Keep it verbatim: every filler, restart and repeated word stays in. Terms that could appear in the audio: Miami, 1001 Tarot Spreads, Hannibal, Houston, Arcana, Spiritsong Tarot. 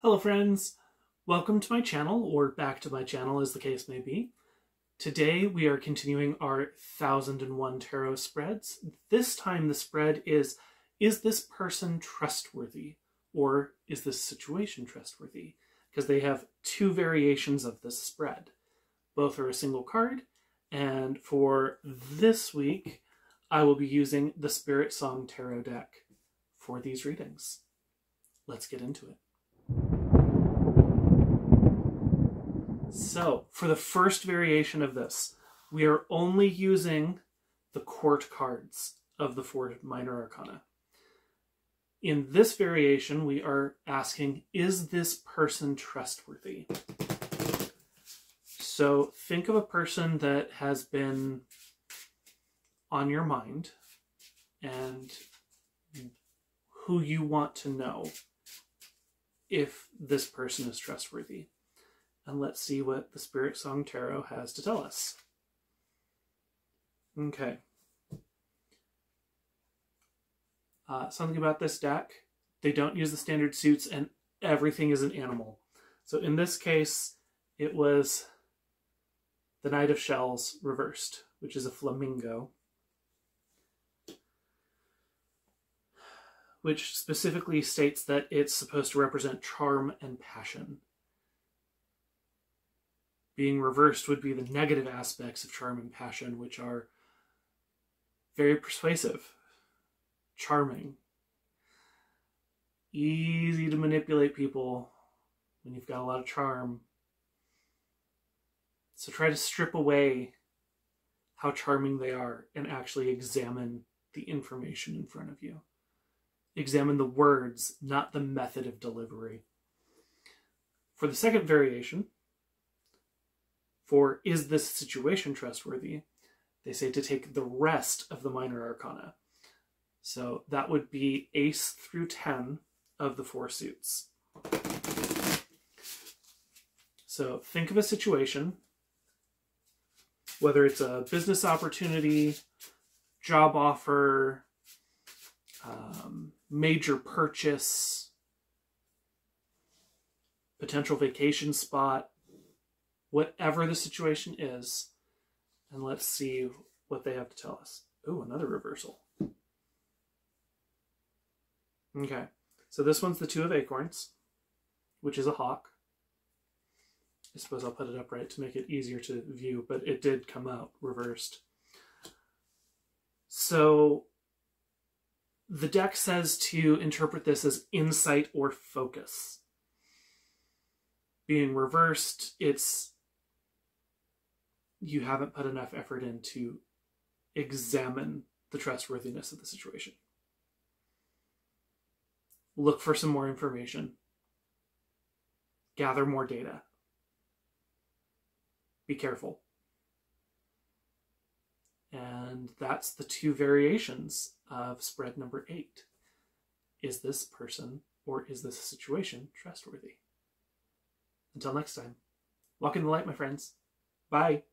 Hello friends, welcome to my channel, or back to my channel as the case may be. Today we are continuing our one thousand and one Tarot Spreads. This time the spread is, is this person trustworthy? Or is this situation trustworthy? Because they have two variations of this spread. Both are a single card, and for this week I will be using the Spiritsong Tarot deck for these readings. Let's get into it. So, for the first variation of this, we are only using the court cards of the four minor arcana. In this variation, we are asking, is this person trustworthy? So, think of a person that has been on your mind and who you want to know if this person is trustworthy. And let's see what the Spiritsong Tarot has to tell us. Okay. Uh, something about this deck. They don't use the standard suits and everything is an animal. So in this case, it was the Knight of Shells reversed, which is a flamingo, which specifically states that it's supposed to represent charm and passion. Being reversed would be the negative aspects of charm and passion, which are very persuasive, charming, easy to manipulate people when you've got a lot of charm. So try to strip away how charming they are and actually examine the information in front of you. Examine the words, not the method of delivery. For the second variation, for is this situation trustworthy, they say to take the rest of the minor arcana. So that would be ace through ten of the four suits. So think of a situation, whether it's a business opportunity, job offer, um, major purchase, potential vacation spot, whatever the situation is, and let's see what they have to tell us. Ooh, another reversal. Okay, so this one's the Two of Acorns, which is a hawk. I suppose I'll put it upright to make it easier to view, but it did come out reversed. So the deck says to interpret this as insight or focus. Being reversed, it's you haven't put enough effort in to examine the trustworthiness of the situation. Look for some more information. Gather more data. Be careful. And that's the two variations of spread number eight. Is this person or is this situation trustworthy? Until next time, walk in the light, my friends. Bye.